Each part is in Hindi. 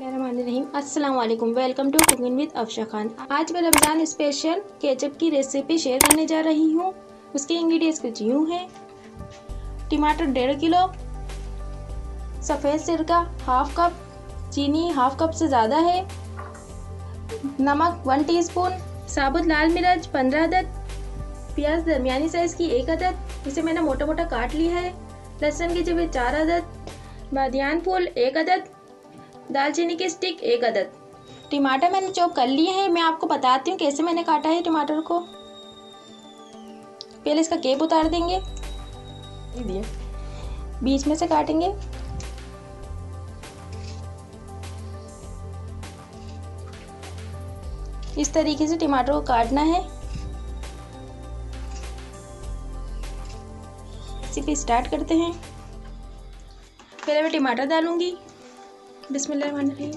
बिस्मिल्लाहिर्रहमानिर्रहीम। अस्सलाम वालेकुम। Welcome to cooking with Afsha Khan. आज मैं रमज़ान स्पेशल केचप की रेसिपी शेयर करने जा रही हूँ। उसके इंग्रेडिएंट्स कुछ यूँ हैं। टमाटर 1.5 किलो, सफ़ेद सिरका 1/2 कप, चीनी 1/2 कप से ज़्यादा है, नमक 1 टीस्पून, साबुत लाल मिर्च 15 अदद, प्याज दरमियानी साइज़ की 1 अदद, इसे मैंने मोटा मोटा काट लिया है, लहसुन की जब 4 अदद, बादियान फूल 1 अदद, दालचीनी की स्टिक 1 अदद। टमाटर मैंने चॉप कर लिए हैं। मैं आपको बताती हूँ कैसे मैंने काटा है टमाटर को। पहले इसका केप उतार देंगे, बीच में से काटेंगे। इस तरीके से टमाटर को काटना है। रेसिपी स्टार्ट करते हैं। पहले मैं टमाटर डालूंगी। बिस्मिल्लाहिर्रहमानिर्रहीम।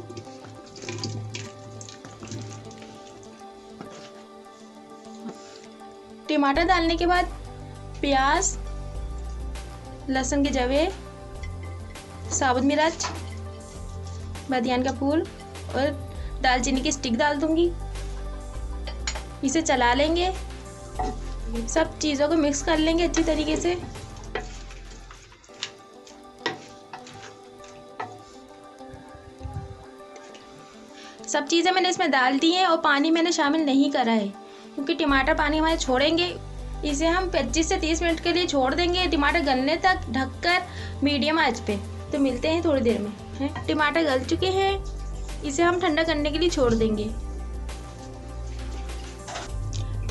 टमाटर डालने के बाद प्याज, लहसुन के जवे, साबुत मिर्च, बदियान का फूल और दालचीनी की स्टिक डाल दूंगी। इसे चला लेंगे, सब चीज़ों को मिक्स कर लेंगे अच्छी तरीके से। सब चीज़ें मैंने इसमें डाल दी हैं और पानी मैंने शामिल नहीं करा है, क्योंकि टमाटर पानी हमारे छोड़ेंगे। इसे हम 25 से 30 मिनट के लिए छोड़ देंगे टमाटर गलने तक, ढककर मीडियम आंच पे। तो मिलते हैं थोड़ी देर में। टमाटर गल चुके हैं, इसे हम ठंडा करने के लिए छोड़ देंगे।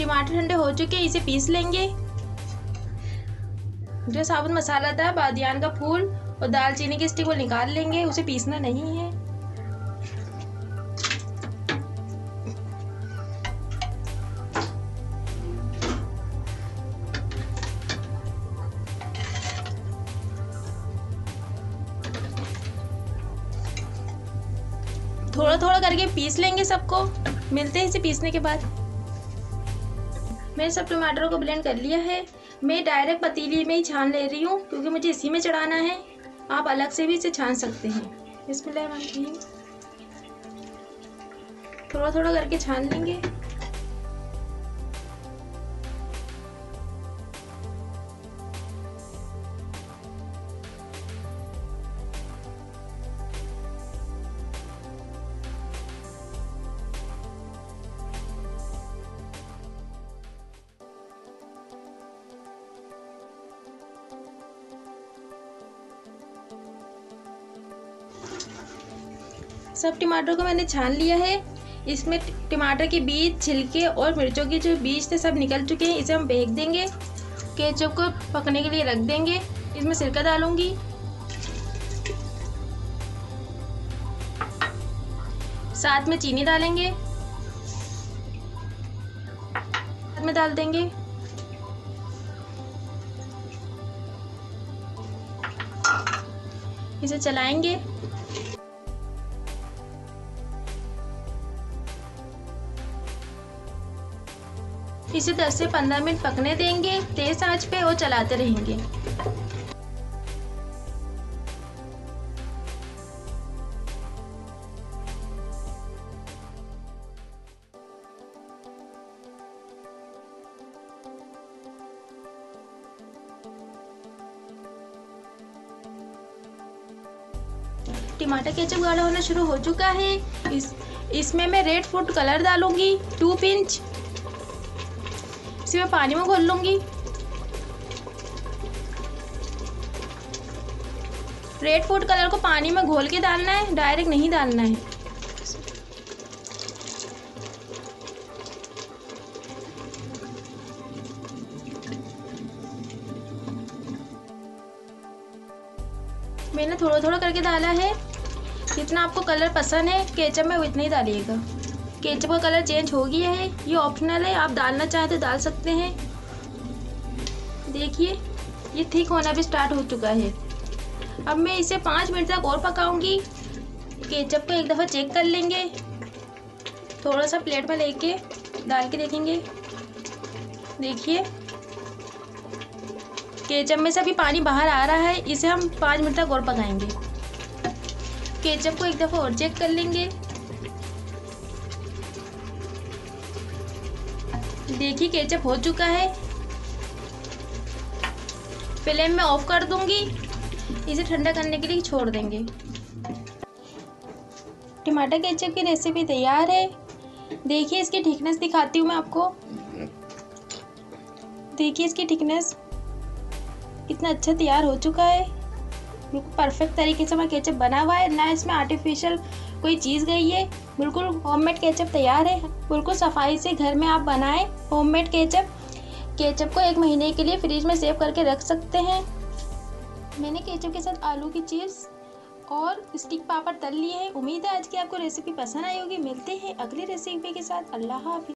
टमाटर ठंडे हो चुके हैं, इसे पीस लेंगे। जो साबुत मसाला था, बादियान का फूल और दालचीनी की स्टिक, वो निकाल लेंगे, उसे पीसना नहीं है। थोड़ा थोड़ा करके पीस लेंगे सबको। मिलते हैं इसे पीसने के बाद। मैंने सब टमाटरों को ब्लेंड कर लिया है। मैं डायरेक्ट पतीली में ही छान ले रही हूँ, क्योंकि मुझे इसी में चढ़ाना है। आप अलग से भी इसे छान सकते हैं। बिस्मिल्लाहिर्रहमानिर्रहीम। थोड़ा थोड़ा करके छान लेंगे। सब टमाटर को मैंने छान लिया है। इसमें टमाटर के बीज, छिलके और मिर्चों के जो बीज थे, सब निकल चुके हैं। इसे हम फेंक देंगे। केचप को पकने के लिए रख देंगे। इसमें सिरका डालूंगी। साथ में चीनी डालेंगे, साथ में डाल देंगे। इसे चलाएंगे। इसे 10 से 15 मिनट पकने देंगे तेज आंच पे और चलाते रहेंगे। टमाटर केचप गाढ़ा होना शुरू हो चुका है। इसमें मैं रेड फूड कलर डालूंगी 2 पिंच। मैं पानी में घोल लूंगी। रेड फूड कलर को पानी में घोल के डालना है, डायरेक्ट नहीं डालना है। मैंने थोड़ा थोड़ा करके डाला है। जितना आपको कलर पसंद है केचप में, उतना ही डालिएगा। केचप का कलर चेंज हो गया है, ये ऑप्शनल है। आप डालना चाहें तो डाल सकते हैं। देखिए, ये ठीक होना भी स्टार्ट हो चुका है। अब मैं इसे 5 मिनट तक और पकाऊंगी। केचप को एक दफ़ा चेक कर लेंगे। थोड़ा सा प्लेट में लेके डाल के देखेंगे। देखिए, केचप में से भी पानी बाहर आ रहा है। इसे हम 5 मिनट तक और पकाएंगे। केचप को एक दफ़ा और चेक कर लेंगे। देखिए केचप हो चुका है। फ्लेम में ऑफ कर दूंगी। इसे ठंडा करने के लिए छोड़ देंगे। टमाटर केचप की रेसिपी तैयार है। देखिए इसकी थिकनेस दिखाती हूँ मैं आपको। देखिए इसकी थिकनेस कितना अच्छा तैयार हो चुका है। बिल्कुल परफेक्ट तरीके से हमारा केचप बना हुआ है, ना इसमें आर्टिफिशियल कोई चीज़ गई है। बिल्कुल होममेड केचप तैयार है। बिल्कुल सफाई से घर में आप बनाएं होममेड केचप। केचप को 1 महीने के लिए फ्रिज में सेव करके रख सकते हैं। मैंने केचप के साथ आलू की चिप्स और स्टिक पापड़ तल लिए हैं। उम्मीद है आज की आपको रेसिपी पसंद आई होगी। मिलते हैं अगली रेसिपी के साथ। अल्लाह हाफिज़।